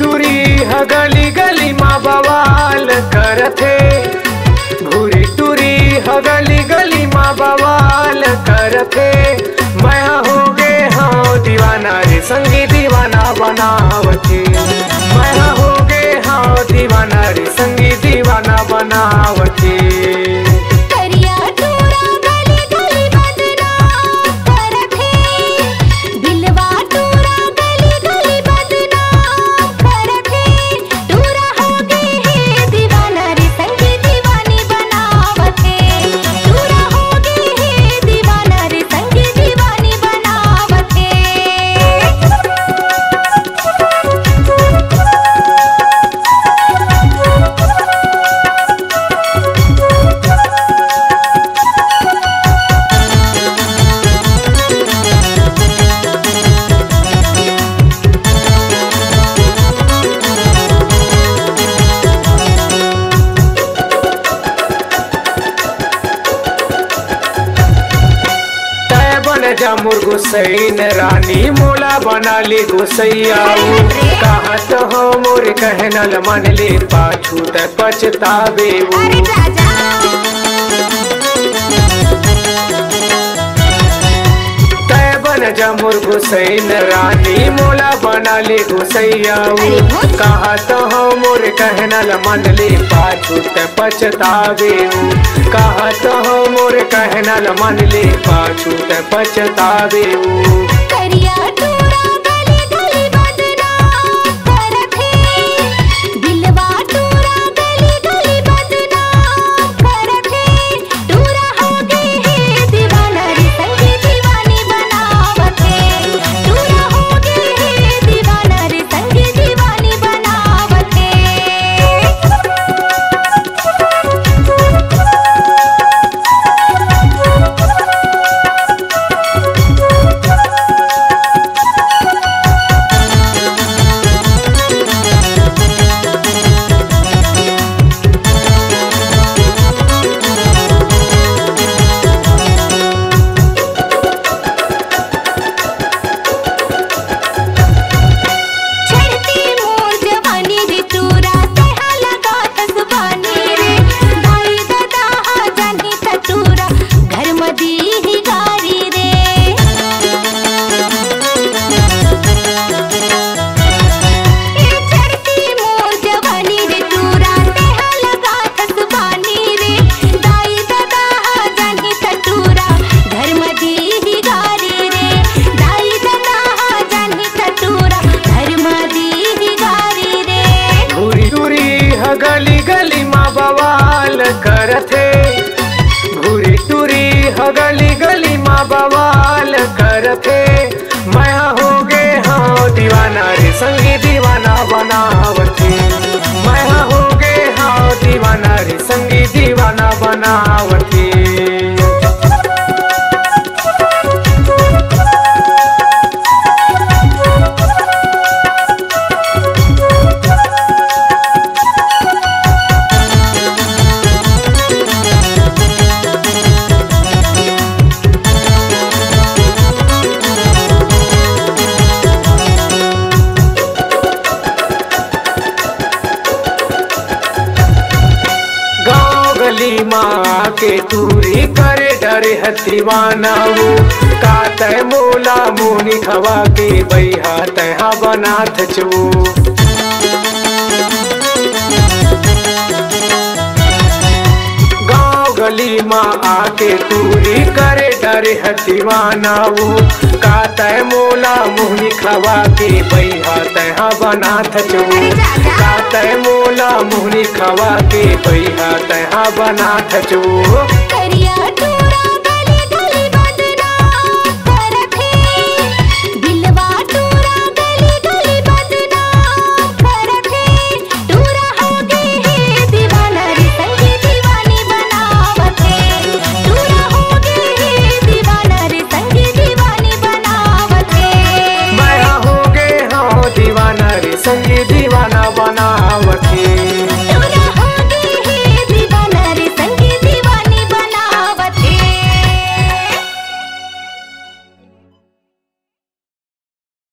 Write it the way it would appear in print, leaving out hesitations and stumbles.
टूरी ह गली गली माँ बवाल करथे, घूरी टूरी ह गली गली माँ बवाल करथे। मैया होगे हाव दीवाना रे संगी दीवाना बनावथे, मैया होगे हाव दीवाना रे संगी दीवाना बनावथे। जमुर गुसैन रानी मोला बनाली गुसैया, कहा तो हो मोर कहना ल मन ले पाछू त पछतावे। तय बन जमुर गुसैन रानी मोला बनाली गुसैया, कहा तो हो मोर कहना ल मन ले पाछू त पछतावे। कहा तो हो मोर कहना ल मन ले पाछू त पछतावे। गली गली माँ बवाल करथे, घूरी टूरी ह गली गली माँ बवाल करथे। मैया होगे हाव दीवाना रे संगी दीवाना बनावथे, मैया होगे हाव दीवाना रे संगी दीवाना बनावथे। माँ के तूरी करे डरे है दीवाना, का तय मोला मुनी खवा के बैहा तैहा बनाथ छो। गाँव गली माँ आके तूरी करे डरे है दीवाना, का तय मोला मुनी खवा के बैहा तैहा बनाथ छो। का तय मोला मुनी खवा के बैहा तैहा बनाथ छो।